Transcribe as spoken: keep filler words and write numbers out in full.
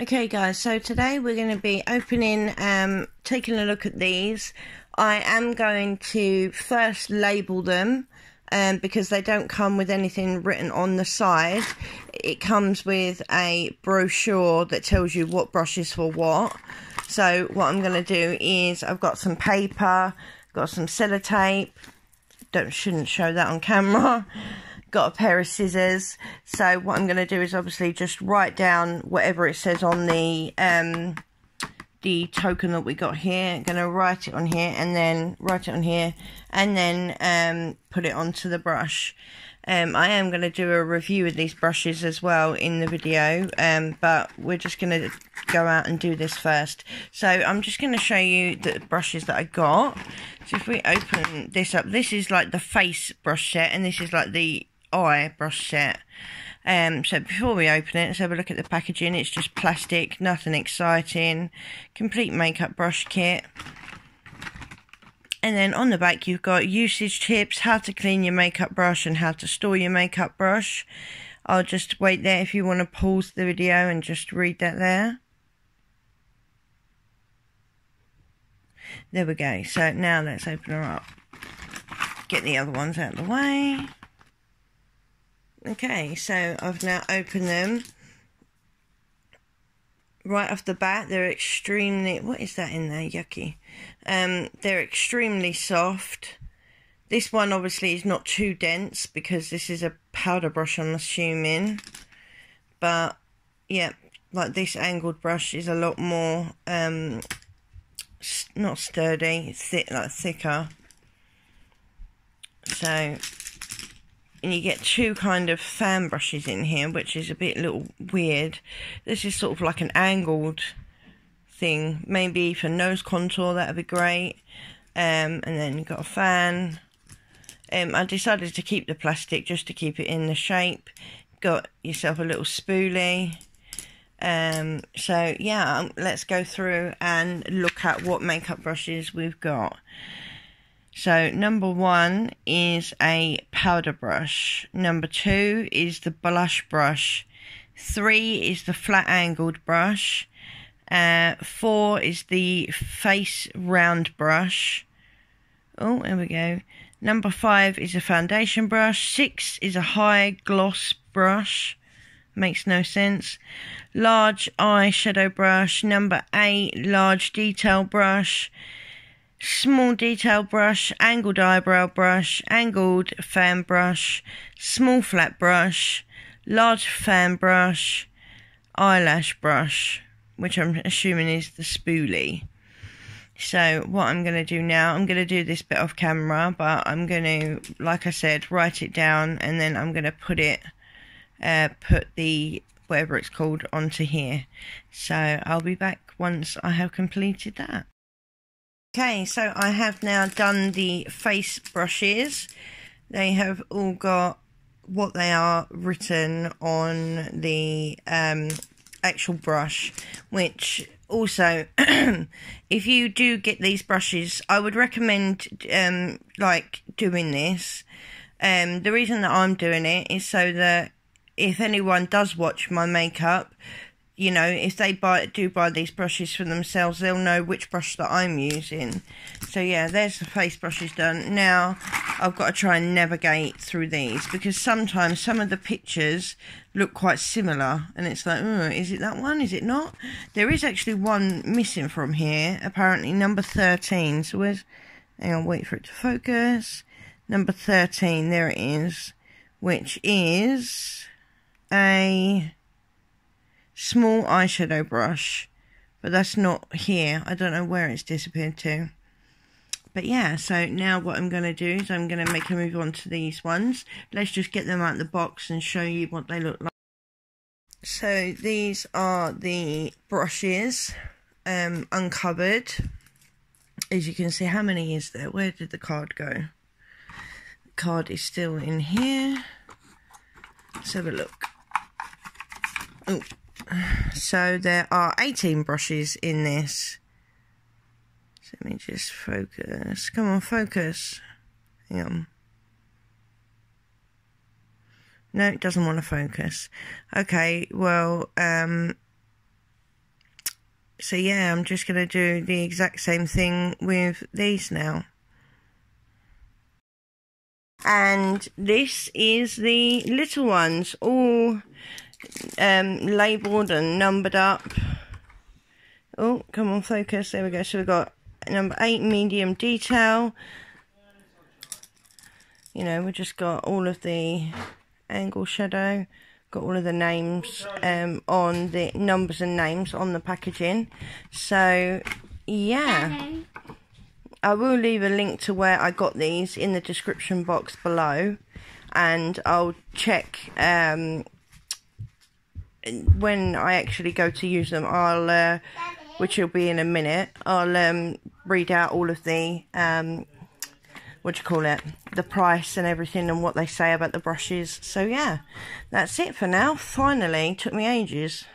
Okay guys, so today we're going to be opening, um, taking a look at these. I am going to first label them um, because they don't come with anything written on the side. It comes with a brochure that tells you what brush is for what. So what I'm going to do is I've got some paper, got some sellotape, don't, shouldn't show that on camera. Got a pair of scissors. So what I'm going to do is obviously just write down whatever it says on the um, the token that we got here. I'm going to write it on here and then write it on here and then um, put it onto the brush. Um, I am going to do a review of these brushes as well in the video, um, but we're just going to go out and do this first. So I'm just going to show you the brushes that I got. So if we open this up, this is like the face brush set and this is like the eye brush set. Um, so before we open it, let's have a look at the packaging. It's just plastic, nothing exciting. Complete makeup brush kit. And then on the back you've got usage tips, how to clean your makeup brush and how to store your makeup brush. I'll just wait there if you want to pause the video and just read that there. There we go. So now let's open her up. Get the other ones out of the way. Okay, so I've now opened them. Right off the bat, they're extremely... What is that in there? Yucky. Um, they're extremely soft. This one, obviously, is not too dense because this is a powder brush, I'm assuming. But, yeah, like this angled brush is a lot more... Um, not sturdy, thick, like thicker. So, and you get two kind of fan brushes in here, which is a bit little weird. This is sort of like an angled thing, maybe for nose contour, that would be great. Um, and then you've got a fan. Um, I decided to keep the plastic just to keep it in the shape. Got yourself a little spoolie. Um, so yeah, let's go through and look at what makeup brushes we've got. So number one is a powder brush. Number two is the blush brush. Three is the flat angled brush. Uh, four is the face round brush. Oh, there we go. Number five is a foundation brush. Six is a high gloss brush. Makes no sense. Large eyeshadow brush. Number eight, large detail brush. Small detail brush, angled eyebrow brush, angled fan brush, small flat brush, large fan brush, eyelash brush, which I'm assuming is the spoolie. So what I'm going to do now, I'm going to do this bit off camera, but I'm going to, like I said, write it down and then I'm going to put it, uh, put the, whatever it's called, onto here. So I'll be back once I have completed that. Okay, so I have now done the face brushes. They have all got what they are written on the um, actual brush, which also, if you do get these brushes, I would recommend um, like doing this. Um, the reason that I'm doing it is so that if anyone does watch my makeup, you know, if they buy do buy these brushes for themselves, they'll know which brush that I'm using. So yeah, there's the face brushes done. Now, I've got to try and navigate through these because sometimes some of the pictures look quite similar. And it's like, oh, is it that one? Is it not? There is actually one missing from here, apparently, number thirteen. So where's... Hang on, wait for it to focus. Number thirteen, there it is, which is a... small eyeshadow brush, but that's not here. I don't know where it's disappeared to. But yeah, so now what I'm going to do is I'm going to make a move on to these ones. Let's just get them out of the box and show you what they look like. So these are the brushes um, uncovered. As you can see, how many is there? Where did the card go? The card is still in here. Let's have a look. Oh. So there are eighteen brushes in this. So let me just focus. Come on, focus. Hang on. No, it doesn't want to focus. Okay, well, um, So yeah, I'm just going to do the exact same thing with these now. And this is the little ones, all um, labelled and numbered up. Oh, come on, focus. There we go. So we've got number eight, medium detail. You know, we've just got all of the angle shadow. Got all of the names um, on the numbers and names on the packaging. So, yeah. I will leave a link to where I got these in the description box below, and I'll check um, when I actually go to use them. I'll, uh, which will be in a minute. I'll um, read out all of the um, what do you call it, the price and everything, and what they say about the brushes. So yeah, that's it for now. Finally, took me ages.